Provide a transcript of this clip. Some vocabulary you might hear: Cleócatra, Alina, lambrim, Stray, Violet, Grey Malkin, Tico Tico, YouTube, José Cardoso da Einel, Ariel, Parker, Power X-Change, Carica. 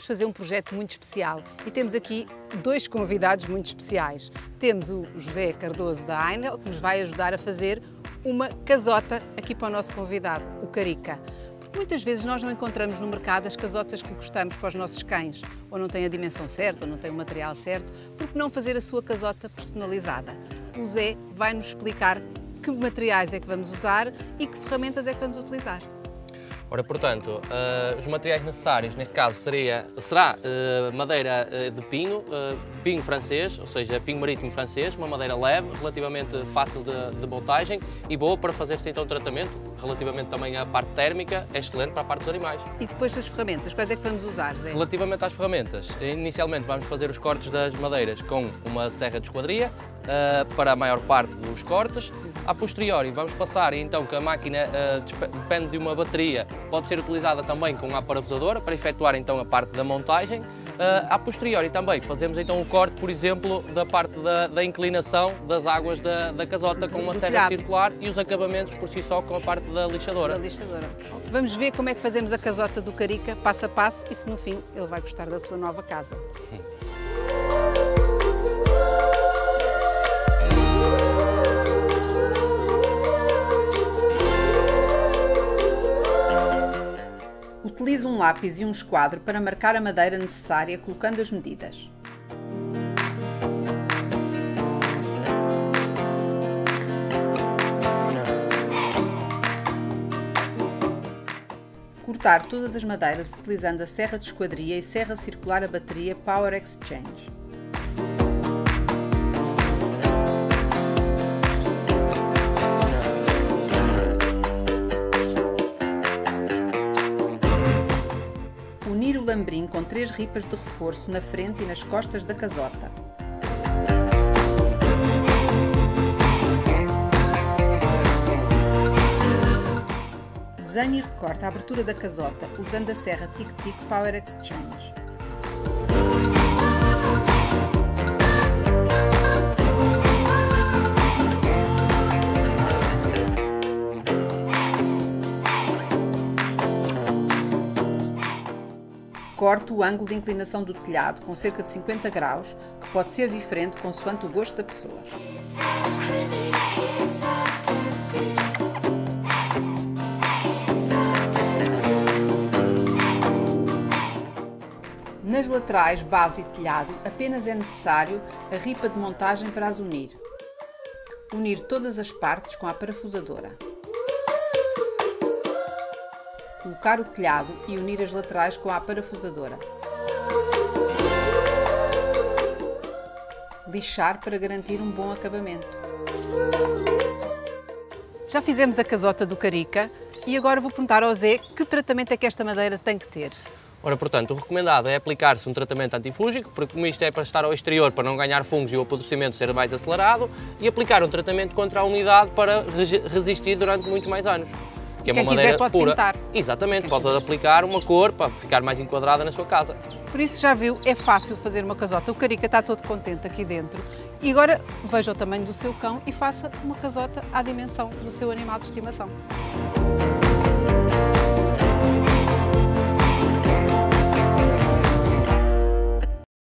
vamos fazer um projeto muito especial e temos aqui dois convidados muito especiais. Temos o José Cardoso da Einel, que nos vai ajudar a fazer uma casota aqui para o nosso convidado, o Carica. Porque muitas vezes nós não encontramos no mercado as casotas que gostamos para os nossos cães, ou não tem a dimensão certa, ou não tem o material certo. Por que não fazer a sua casota personalizada? O Zé vai nos explicar que materiais é que vamos usar e que ferramentas é que vamos utilizar. Ora, portanto, os materiais necessários, neste caso, será madeira de pinho francês, ou seja, pinho marítimo francês, uma madeira leve, relativamente fácil de montagem e boa para fazer-se então tratamento, relativamente também à parte térmica, é excelente para a parte dos animais. E depois das ferramentas, quais é que vamos usar, Zé? Relativamente às ferramentas, inicialmente vamos fazer os cortes das madeiras com uma serra de esquadria, para a maior parte dos cortes. A posteriori vamos passar, então, que a máquina depende de uma bateria, pode ser utilizada também com a parafusadora para efetuar então a parte da montagem. A posteriori também fazemos então o corte, por exemplo, da parte da inclinação das águas da casota com uma serra circular e os acabamentos por si só com a parte da lixadora. Vamos ver como é que fazemos a casota do Carica passo a passo e se no fim ele vai gostar da sua nova casa. Utilizo um lápis e um esquadro para marcar a madeira necessária, colocando as medidas. Cortar todas as madeiras utilizando a serra de esquadria e serra circular a bateria Power X-Change. Unir o lambrim com 3 ripas de reforço na frente e nas costas da casota. Desenhe e recorte a abertura da casota usando a serra Tico Tico Power X-Change. Corte o ângulo de inclinação do telhado com cerca de 50 graus, que pode ser diferente consoante o gosto da pessoa. Nas laterais, base e telhado, apenas é necessário a ripa de montagem para as unir. Unir todas as partes com a parafusadora. Colocar o telhado e unir as laterais com a parafusadora. Lixar para garantir um bom acabamento. Já fizemos a casota do Carica e agora vou perguntar ao Zé que tratamento é que esta madeira tem que ter. Ora, portanto, o recomendado é aplicar-se um tratamento antifúngico, porque como isto é para estar ao exterior, para não ganhar fungos e o apodrecimento ser mais acelerado, e aplicar um tratamento contra a umidade para resistir durante muito mais anos. Que é uma madeira pura. Quem quiser pode pintar. Exatamente, pode aplicar uma cor para ficar mais enquadrada na sua casa. Por isso, já viu, é fácil fazer uma casota. O Carica está todo contente aqui dentro. E agora veja o tamanho do seu cão e faça uma casota à dimensão do seu animal de estimação.